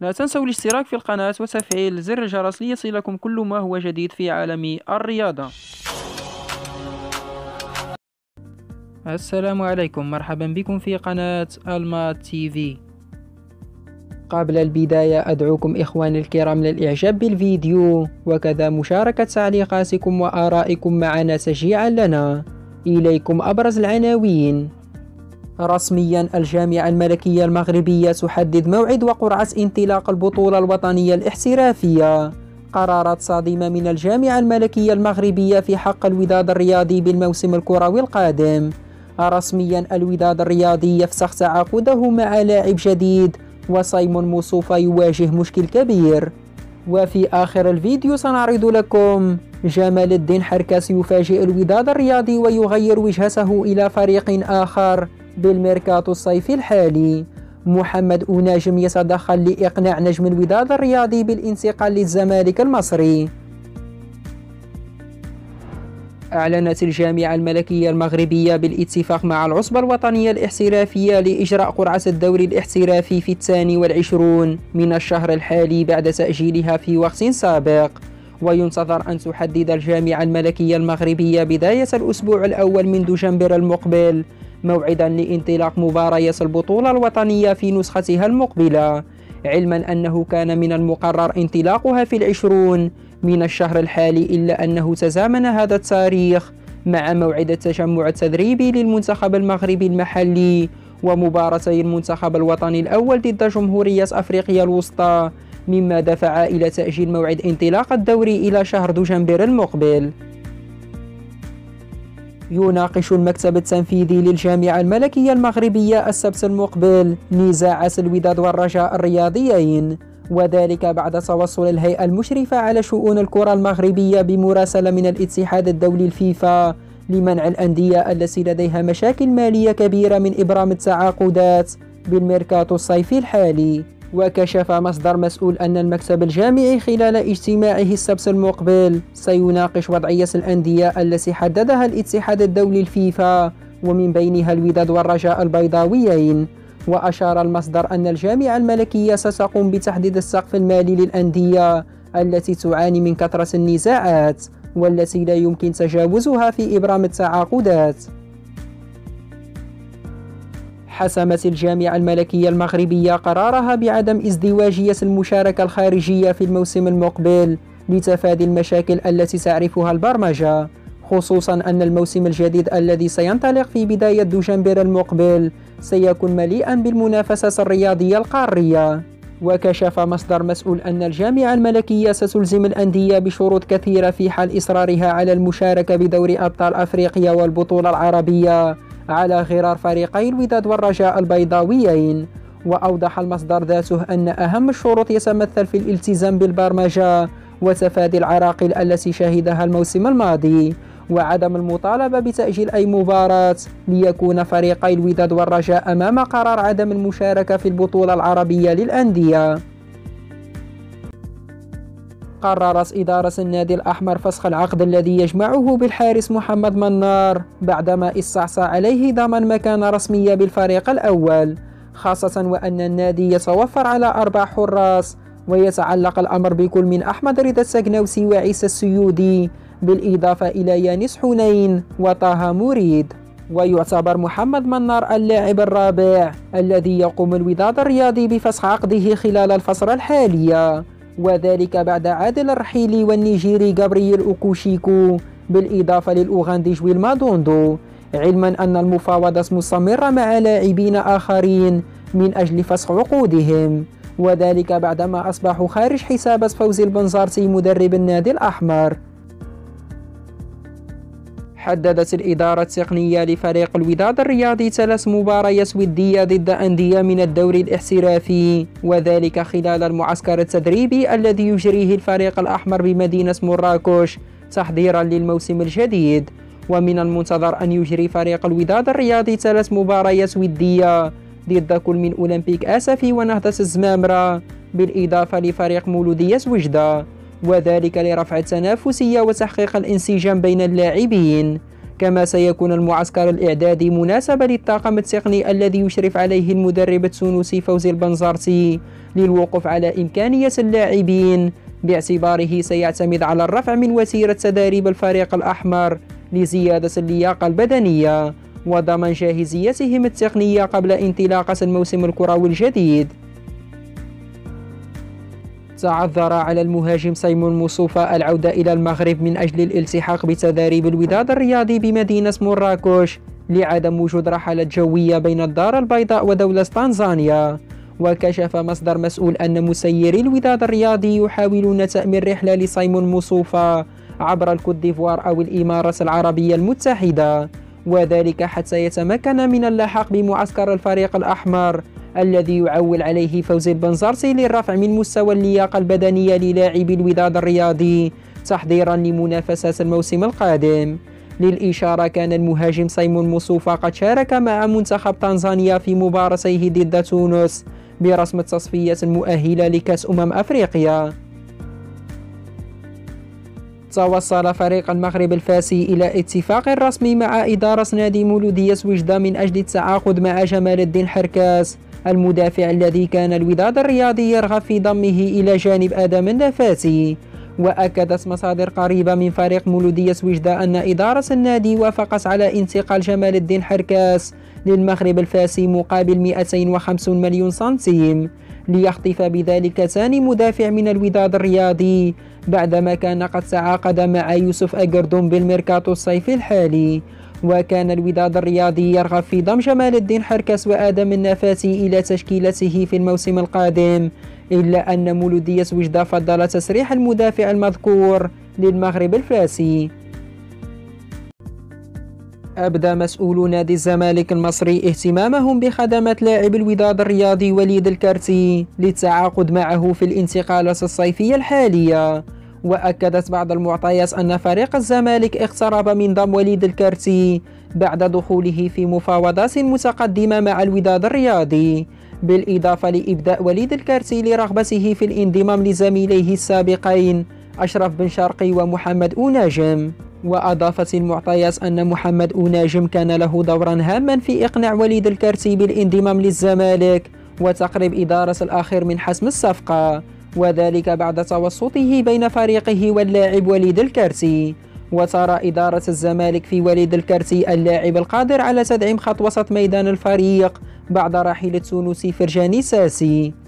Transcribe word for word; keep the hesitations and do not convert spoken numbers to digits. لا تنسوا الاشتراك في القناة وتفعيل زر الجرس ليصلكم كل ما هو جديد في عالم الرياضة. السلام عليكم، مرحبا بكم في قناة المات تي في. قبل البداية أدعوكم إخواني الكرام للإعجاب بالفيديو وكذا مشاركة تعليقاتكم وآرائكم معنا تشجيعا لنا. إليكم أبرز العناوين. رسميا الجامعة الملكية المغربية تحدد موعد وقرعة انطلاق البطولة الوطنية الاحترافية. قرارات صادمة من الجامعة الملكية المغربية في حق الوداد الرياضي بالموسم الكروي القادم. رسميا الوداد الرياضي يفسخ تعاقده مع لاعب جديد وسيمون موسوفا يواجه مشكل كبير. وفي آخر الفيديو سنعرض لكم جمال الدين حركاس يفاجئ الوداد الرياضي ويغير وجهته إلى فريق آخر بالميركاتو الصيفي الحالي. محمد أوناجم يتدخل لإقناع نجم الوداد الرياضي بالانتقال للزمالك المصري. أعلنت الجامعة الملكية المغربية بالاتفاق مع العصبة الوطنية الاحترافية لإجراء قرعة الدوري الاحترافي في الثاني والعشرون من الشهر الحالي بعد تأجيلها في وقت سابق، وينتظر أن تحدد الجامعة الملكية المغربية بداية الأسبوع الأول من دجنبر المقبل موعدا لانطلاق مباريات البطولة الوطنية في نسختها المقبلة، علما أنه كان من المقرر انطلاقها في العشرون من الشهر الحالي، إلا أنه تزامن هذا التاريخ مع موعد التجمع التدريبي للمنتخب المغربي المحلي ومباراتي المنتخب الوطني الأول ضد جمهورية أفريقيا الوسطى، مما دفع إلى تأجيل موعد انطلاق الدوري إلى شهر دجنبر المقبل. يناقش المكتب التنفيذي للجامعة الملكية المغربية السبت المقبل نزاعات الوداد والرجاء الرياضيين، وذلك بعد توصل الهيئة المشرفة على شؤون الكرة المغربية بمراسلة من الاتحاد الدولي الفيفا لمنع الأندية التي لديها مشاكل مالية كبيرة من إبرام التعاقدات بالميركاتو الصيفي الحالي. وكشف مصدر مسؤول أن المكتب الجامعي خلال اجتماعه السبت المقبل سيناقش وضعية الأندية التي حددها الاتحاد الدولي الفيفا ومن بينها الوداد والرجاء البيضاويين. وأشار المصدر أن الجامعة الملكية ستقوم بتحديد السقف المالي للأندية التي تعاني من كثرة النزاعات والتي لا يمكن تجاوزها في إبرام التعاقدات. حسمت الجامعة الملكية المغربية قرارها بعدم ازدواجية المشاركة الخارجية في الموسم المقبل لتفادي المشاكل التي تعرفها البرمجة، خصوصا أن الموسم الجديد الذي سينطلق في بداية دجنبر المقبل سيكون مليئا بالمنافسة الرياضية القارية. وكشف مصدر مسؤول أن الجامعة الملكية ستلزم الأندية بشروط كثيرة في حال إصرارها على المشاركة بدوري أبطال أفريقيا والبطولة العربية على غرار فريقي الوداد والرجاء البيضاويين. وأوضح المصدر ذاته أن أهم الشروط يتمثل في الالتزام بالبرمجة وتفادي العراقيل التي شهدها الموسم الماضي، وعدم المطالبة بتأجيل أي مباراة، ليكون فريقي الوداد والرجاء أمام قرار عدم المشاركة في البطولة العربية للأندية. قررت إدارة النادي الأحمر فسخ العقد الذي يجمعه بالحارس محمد منار بعدما استعصى عليه ضمان مكانة رسمية بالفريق الأول، خاصة وأن النادي يتوفر على أربع حراس، ويتعلق الأمر بكل من أحمد ريد السكنوسي وعيسى السيودي بالإضافة إلى يانس حنين وطه مريد. ويعتبر محمد منار اللاعب الرابع الذي يقوم الوداد الرياضي بفسخ عقده خلال الفترة الحالية، وذلك بعد عادل الرحيلي والنيجيري غابرييل اوكوشيكو بالإضافة للأوغندي جويل مادوندو، علما أن المفاوضات مستمرة مع لاعبين آخرين من أجل فسخ عقودهم، وذلك بعدما أصبحوا خارج حسابات فوزي البنزرتي مدرب النادي الأحمر. حددت الإدارة التقنية لفريق الوداد الرياضي ثلاث مباريات ودية ضد أندية من الدوري الاحترافي، وذلك خلال المعسكر التدريبي الذي يجريه الفريق الأحمر بمدينة مراكش تحضيرا للموسم الجديد. ومن المنتظر أن يجري فريق الوداد الرياضي ثلاث مباريات ودية ضد كل من أولمبيك آسفي ونهضة الزمامرة بالإضافة لفريق مولودية وجدة، وذلك لرفع التنافسية وتحقيق الانسجام بين اللاعبين. كما سيكون المعسكر الإعدادي مناسبة للطاقم التقني الذي يشرف عليه المدرب التونسي فوزي البنزرتي للوقوف على إمكانية اللاعبين، باعتباره سيعتمد على الرفع من وتيرة تدريب الفريق الأحمر لزيادة اللياقة البدنية وضمان جاهزيتهم التقنية قبل انطلاقة الموسم الكروي الجديد. تعذر على المهاجم سيمون موسوفا العودة إلى المغرب من أجل الالتحاق بتدريب الوداد الرياضي بمدينة مراكش لعدم وجود رحلات جوية بين الدار البيضاء ودولة تنزانيا. وكشف مصدر مسؤول أن مسيري الوداد الرياضي يحاولون تأمين رحلة لسيمون موسوفا عبر الكوت ديفوار أو الإمارات العربية المتحدة، وذلك حتى يتمكن من اللحاق بمعسكر الفريق الأحمر الذي يعول عليه فوزي البنزرتي للرفع من مستوى اللياقة البدنية للاعبي الوداد الرياضي تحضيرا لمنافسات الموسم القادم. للإشارة كان المهاجم سيمون موسوفا قد شارك مع منتخب تنزانيا في مباراتيه ضد تونس برسم التصفية المؤهلة لكأس أمم أفريقيا. توصل فريق المغرب الفاسي إلى اتفاق رسمي مع إدارة نادي مولودية وجدة من أجل التعاقد مع جمال الدين حركاس المدافع الذي كان الوداد الرياضي يرغب في ضمه إلى جانب آدم النفاسي. وأكدت مصادر قريبة من فريق مولودية وجدة أن إدارة النادي وافقت على انتقال جمال الدين حركاس للمغرب الفاسي مقابل مئتين وخمسين مليون سنتيم ليخطف بذلك ثاني مدافع من الوداد الرياضي بعدما كان قد تعاقد مع يوسف أجردوم بالميركاتو الصيفي الحالي. وكان الوداد الرياضي يرغب في ضم جمال الدين حركاس وآدم النفاسي إلى تشكيلته في الموسم القادم، إلا أن مولودية وجدة فضل تسريح المدافع المذكور للمغرب الفاسي. أبدى مسؤول نادي الزمالك المصري اهتمامهم بخدمات لاعب الوداد الرياضي وليد الكرتي للتعاقد معه في الانتقالات الصيفية الحالية. وأكدت بعض المعطيات أن فريق الزمالك اقترب من ضم وليد الكرتي بعد دخوله في مفاوضات متقدمة مع الوداد الرياضي، بالإضافة لإبداء وليد الكرتي لرغبته في الانضمام لزميليه السابقين أشرف بن شرقي ومحمد أوناجم. وأضافت المعطيات أن محمد أوناجم كان له دورا هاما في إقناع وليد الكرتي بالانضمام للزمالك وتقريب إدارة الآخر من حسم الصفقة، وذلك بعد توسطه بين فريقه واللاعب وليد الكرتي. وترى إدارة الزمالك في وليد الكرتي اللاعب القادر على تدعيم خط وسط ميدان الفريق بعد رحيل التونسي فرجاني ساسي.